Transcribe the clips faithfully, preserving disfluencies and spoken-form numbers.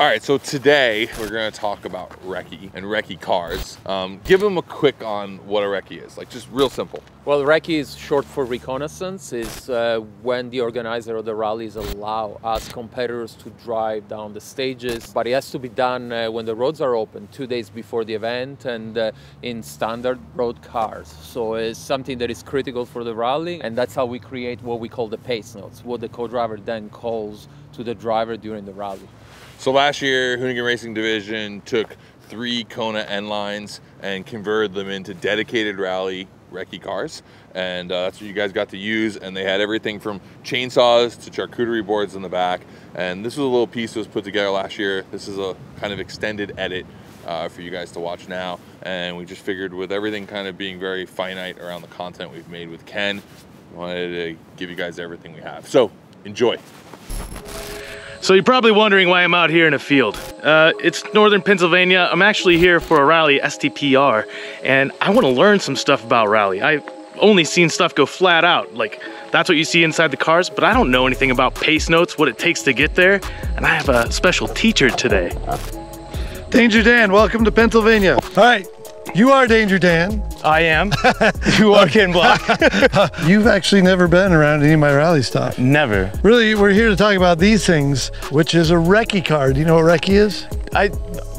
All right, so today we're gonna talk about RECCE and RECCE cars. Um, give them a quick on what a RECCE is, like just real simple. Well, RECCE is short for reconnaissance. It's uh, when the organizer of the rallies allow us competitors to drive down the stages, but it has to be done uh, when the roads are open, two days before the event, and uh, in standard road cars. So it's something that is critical for the rally, and that's how we create what we call the pace notes, what the co-driver then calls to the driver during the rally. So last year, Hoonigan Racing Division took three Kona N Lines and converted them into dedicated rally RECCE cars. And uh, that's what you guys got to use. And they had everything from chainsaws to charcuterie boards in the back. And this was a little piece that was put together last year. This is a kind of extended edit uh, for you guys to watch now. And we just figured with everything kind of being very finite around the content we've made with Ken, wanted to give you guys everything we have. So enjoy. So you're probably wondering why I'm out here in a field. Uh, it's northern Pennsylvania. I'm actually here for a rally, S T P R, and I want to learn some stuff about rally. I've only seen stuff go flat out, like that's what you see inside the cars, but I don't know anything about pace notes, what it takes to get there, and I have a special teacher today. Danger Dan, welcome to Pennsylvania. Hi. You are Danger Dan. I am. You are Ken Block. You've actually never been around any of my rally stuff. Never. Really, we're here to talk about these things, which is a RECCE car. Do you know what RECCE is? I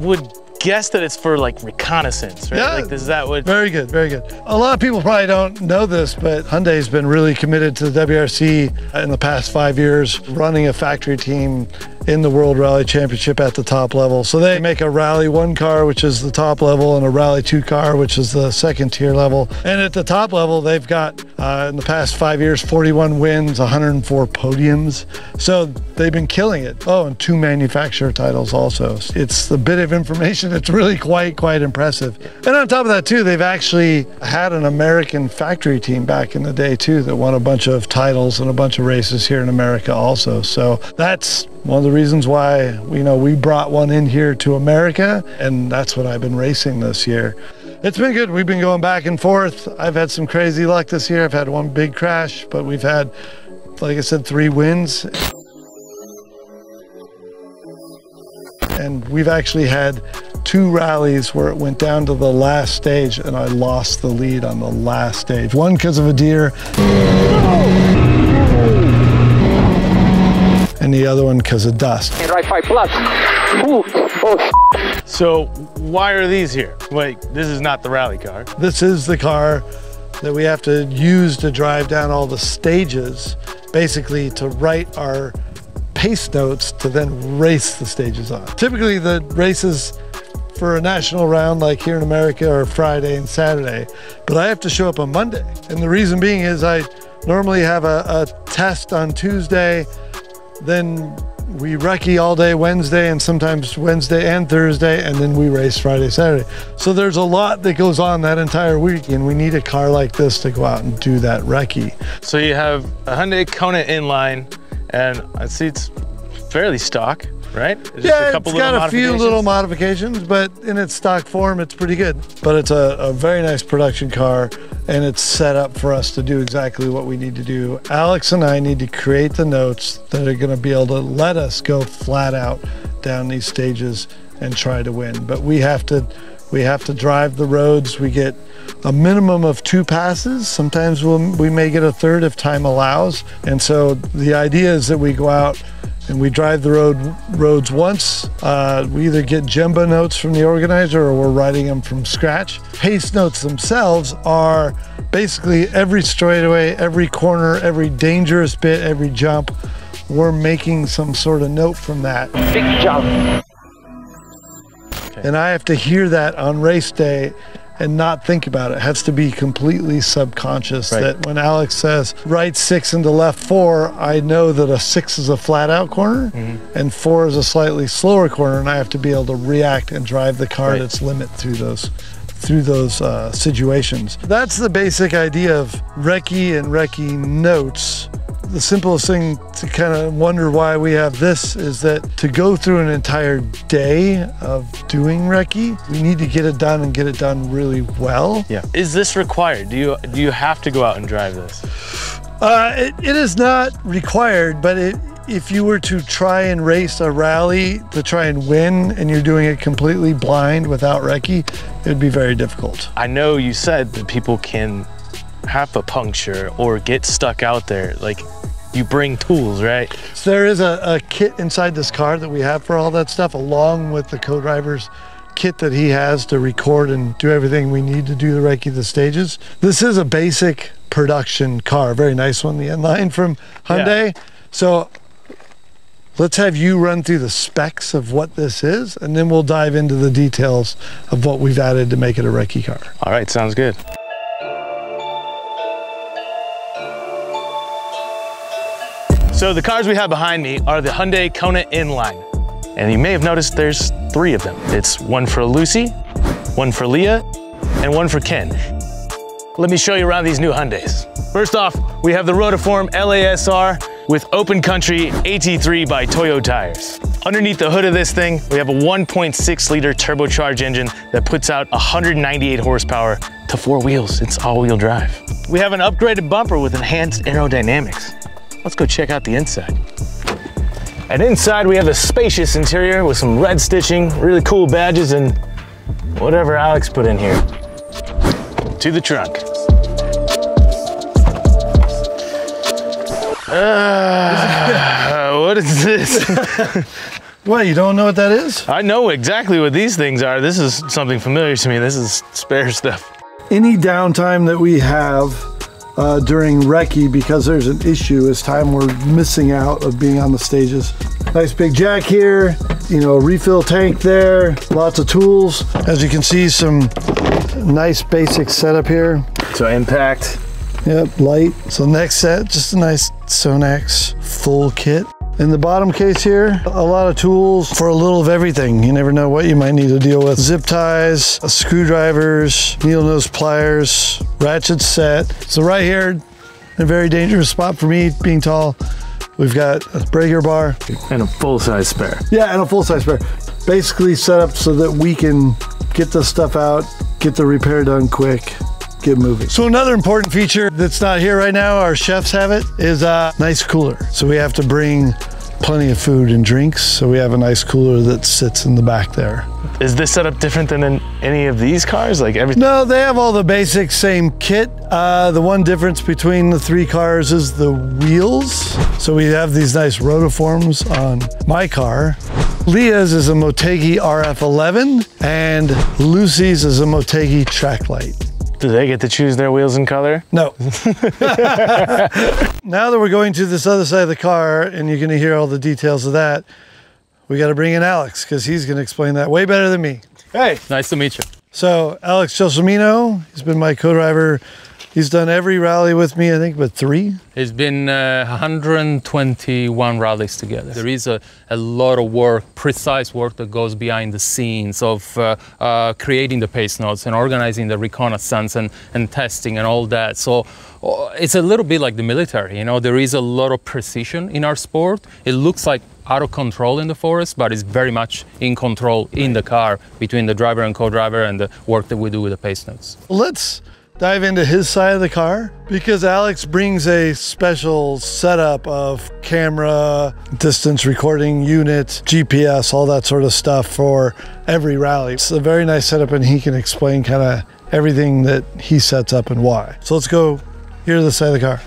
would guess that it's for like reconnaissance, right? Yeah. Like, is that what? Very good, very good. A lot of people probably don't know this, but Hyundai's been really committed to the W R C in the past five years, running a factory team in the World Rally Championship at the top level. So they make a Rally One car, which is the top level, and a Rally Two car, which is the second tier level. And at the top level, they've got, uh, in the past five years, forty-one wins, one hundred four podiums. So they've been killing it. Oh, and two manufacturer titles also. It's the bit of information that's really quite, quite impressive. And on top of that too, they've actually had an American factory team back in the day too that won a bunch of titles and a bunch of races here in America also. So that's one of the reasons why we, you know, we brought one in here to America, and that's what I've been racing this year. It's been good. We've been going back and forth. I've had some crazy luck this year. I've had one big crash, but we've had, like I said, three wins. And we've actually had two rallies where it went down to the last stage and I lost the lead on the last stage. One because of a deer. No! And the other one because of dust. And right five plus. Ooh, oh, so why are these here? Wait, this is not the rally car. This is the car that we have to use to drive down all the stages, basically to write our pace notes to then race the stages on. Typically the races for a national round like here in America are Friday and Saturday, but I have to show up on Monday. And the reason being is I normally have a, a test on Tuesday. Then we RECCE all day Wednesday, and sometimes Wednesday and Thursday, and then we race Friday, Saturday. So there's a lot that goes on that entire week, and we need a car like this to go out and do that RECCE. So you have a Hyundai Kona N Line, and I see it's fairly stock, right? It's yeah, just a couple it's little got a few little modifications, but in its stock form, it's pretty good. But it's a, a very nice production car, and it's set up for us to do exactly what we need to do. Alex and I need to create the notes that are gonna be able to let us go flat out down these stages and try to win. But we have to, we have to drive the roads. We get a minimum of two passes. Sometimes we'll, we may get a third if time allows. And so the idea is that we go out and we drive the road roads once. Uh, we either get Jumbo notes from the organizer or we're writing them from scratch. Pace notes themselves are basically every straightaway, every corner, every dangerous bit, every jump. We're making some sort of note from that. Big jump. Okay. And I have to hear that on race day and not think about it. It has to be completely subconscious, right? That when Alex says, right six into left four, I know that a six is a flat out corner, mm-hmm. and four is a slightly slower corner, and I have to be able to react and drive the car right. at its limit through those through those uh, situations. That's the basic idea of RECCE and RECCE notes. The simplest thing to kind of wonder why we have this is that to go through an entire day of doing RECCE, we need to get it done and get it done really well. Yeah. Is this required? Do you do you have to go out and drive this? Uh, it, it is not required, but it if you were to try and race a rally to try and win and you're doing it completely blind without recce, it'd be very difficult. I know you said that people can have a puncture or get stuck out there. Like, you bring tools, right? So there is a, a kit inside this car that we have for all that stuff, along with the co-driver's kit that he has to record and do everything we need to do the recce, the stages. This is a basic production car, very nice one, the N Line from Hyundai. Yeah. So let's have you run through the specs of what this is, and then we'll dive into the details of what we've added to make it a recce car. All right, sounds good. So the cars we have behind me are the Hyundai Kona N Line. And you may have noticed there's three of them. It's one for Lucy, one for Leah, and one for Ken. Let me show you around these new Hyundais. First off, we have the Rotiform L A S R with Open Country A T three by Toyo Tires. Underneath the hood of this thing, we have a one point six liter turbocharged engine that puts out one hundred ninety-eight horsepower to four wheels. It's all-wheel drive. We have an upgraded bumper with enhanced aerodynamics. Let's go check out the inside. And inside we have a spacious interior with some red stitching, really cool badges, and whatever Alex put in here. To the trunk. Uh, what is this? What, you don't know what that is? I know exactly what these things are. This is something familiar to me. This is spare stuff. Any downtime that we have Uh, during recce, because there's an issue, it's time we're missing out of being on the stages. Nice big jack here, you know, refill tank there, lots of tools. As you can see, some nice basic setup here. So impact. Yep, light. So next set, just a nice Sonax full kit. In the bottom case here, a lot of tools for a little of everything. You never know what you might need to deal with. Zip ties, screwdrivers, needle nose pliers, ratchet set. So right here, a very dangerous spot for me, being tall. We've got a breaker bar. And a full-size spare. Yeah, and a full-size spare. Basically set up so that we can get the stuff out, get the repair done quick. Get moving. So another important feature that's not here right now, our chefs have it, is a nice cooler. So we have to bring plenty of food and drinks. So we have a nice cooler that sits in the back there. Is this setup different than in any of these cars? Like everything? No, they have all the basic same kit. Uh, the one difference between the three cars is the wheels. So we have these nice rotiforms on my car. Leah's is a Motegi R F eleven and Lucy's is a Motegi track light. Do they get to choose their wheels and color? No. Now that we're going to this other side of the car and you're gonna hear all the details of that, we gotta bring in Alex, because he's gonna explain that way better than me. Hey, nice to meet you. So Alex Chesomino, he's been my co-driver. He's done every rally with me, I think, but three. It's been uh, one hundred twenty-one rallies together. There is a, a lot of work, precise work that goes behind the scenes of uh, uh, creating the pace notes and organizing the reconnaissance and, and testing and all that. So uh, it's a little bit like the military, you know, there is a lot of precision in our sport. It looks like out of control in the forest, but it's very much in control in the car between the driver and co-driver and the work that we do with the pace notes. Let's dive into his side of the car, because Alex brings a special setup of camera, distance recording unit, G P S, all that sort of stuff for every rally. It's a very nice setup, and he can explain kind of everything that he sets up and why. So let's go here to the side of the car.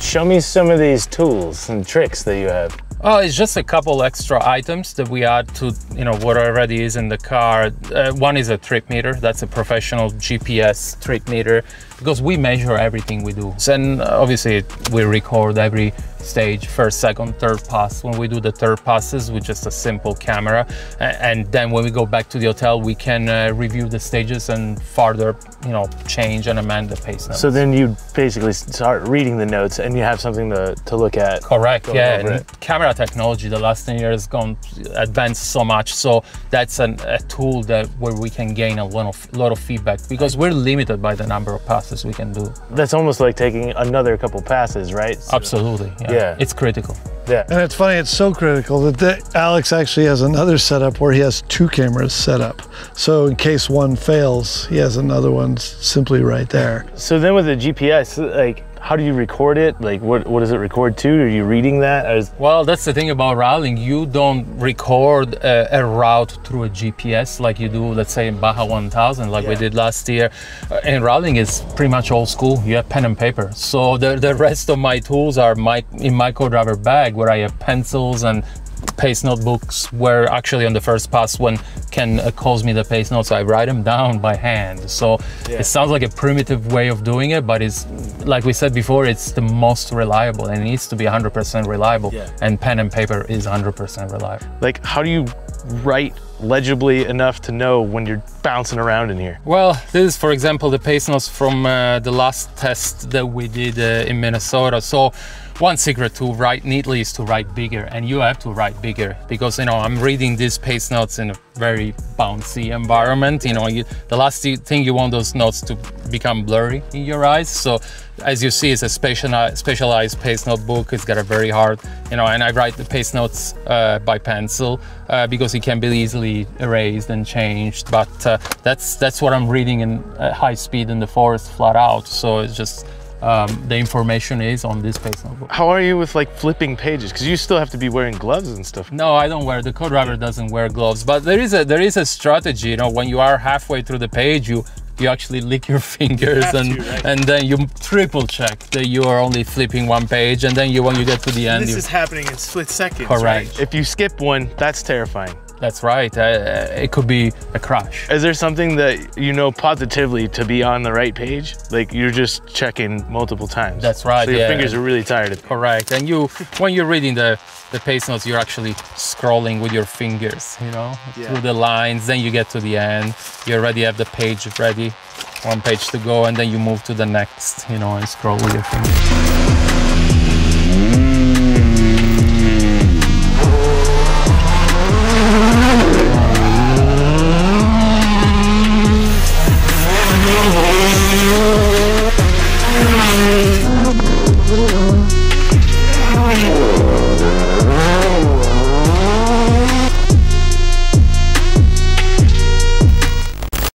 Show me some of these tools and tricks that you have. Oh, it's just a couple extra items that we add to, you know, what already is in the car. Uh, one is a trip meter. That's a professional G P S trip meter, because we measure everything we do. And obviously we record every stage, first, second, third pass. When we do the third passes with just a simple camera, and then when we go back to the hotel, we can uh, review the stages and further, you know, change and amend the pace notes. So then you basically start reading the notes and you have something to, to look at. Correct, yeah, and camera technology the last ten years has gone advanced so much, so that's an, a tool that where we can gain a lot of, lot of feedback, because we're limited by the number of passes we can do. That's almost like taking another couple passes, right? So, absolutely, yeah. Yeah. It's critical. Yeah. And it's funny, it's so critical that the, Alex actually has another setup where he has two cameras set up. So in case one fails, he has another one simply right there. So then with the G P S, like how do you record it? Like, what, what does it record to? Are you reading that? Is... Well, that's the thing about rallying. You don't record a, a route through a G P S like you do, let's say, in Baja one thousand, like yeah. we did last year. And rallying is pretty much old school. You have pen and paper. So the, the rest of my tools are my, in my co-driver bag, where I have pencils and pace notebooks, where actually on the first pass when Ken uh, calls me the pace notes, I write them down by hand. So yeah. it sounds like a primitive way of doing it, but it's, like we said before, it's the most reliable, and it needs to be one hundred percent reliable. Yeah. And pen and paper is one hundred percent reliable. Like, how do you write legibly enough to know when you're bouncing around in here? Well, this is, for example, the pace notes from uh, the last test that we did uh, in Minnesota. So one secret to write neatly is to write bigger, and you have to write bigger, because, you know, I'm reading these pace notes in a very bouncy environment. You know, you, the last thing you want those notes to become blurry in your eyes. So as you see, it's a specialized pace notebook. It's got a very hard, you know, and I write the pace notes uh, by pencil uh, because it can be easily erased and changed. But uh, that's that's what I'm reading in uh, high speed in the forest, flat out. So it's just. Um, the information is on this pace notebook. How are you with like flipping pages? Because you still have to be wearing gloves and stuff. No, I don't wear, the co-driver doesn't wear gloves, but there is a there is a strategy. You know, when you are halfway through the page, you you actually lick your fingers you and to, right? and then you triple check that you are only flipping one page, and then you when you get to the end. This you... is happening in split seconds. Correct. Right? If you skip one, that's terrifying. That's right, uh, it could be a crash. Is there something that you know positively to be on the right page? Like you're just checking multiple times. That's right, So your yeah. fingers are really tired of it. Correct, and you, when you're reading the, the pace notes, you're actually scrolling with your fingers, you know, yeah. through the lines, then you get to the end, you already have the page ready, one page to go, and then you move to the next, you know, and scroll with your fingers.